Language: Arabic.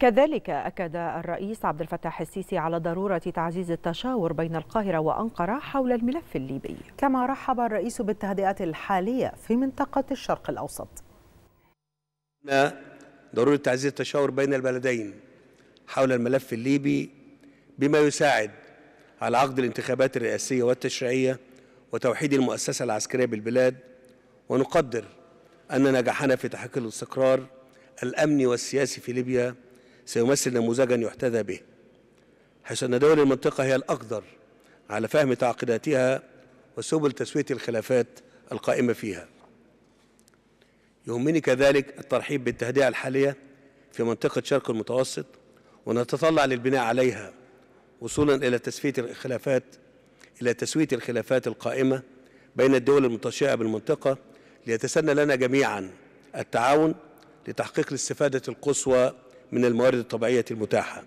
كذلك أكد الرئيس عبد الفتاح السيسي على ضرورة تعزيز التشاور بين القاهرة وأنقرة حول الملف الليبي. كما رحب الرئيس بالتهدئات الحالية في منطقة الشرق الأوسط. ضرورة تعزيز التشاور بين البلدين حول الملف الليبي بما يساعد على عقد الانتخابات الرئاسية والتشريعية وتوحيد المؤسسة العسكرية بالبلاد، ونقدر أن نجاحنا في تحقيق الاستقرار الأمني والسياسي في ليبيا سيمثل نموذجا يحتذى به، حيث أن دول المنطقة هي الأقدر على فهم تعقيداتها وسبل تسوية الخلافات القائمة فيها. يهمني كذلك الترحيب بالتهدئة الحالية في منطقة الشرق المتوسط، ونتطلع للبناء عليها وصولا إلى تسوية الخلافات القائمة بين الدول المتشائمة بالمنطقة، ليتسنى لنا جميعا التعاون لتحقيق الاستفادة القصوى من الموارد الطبيعية المتاحة.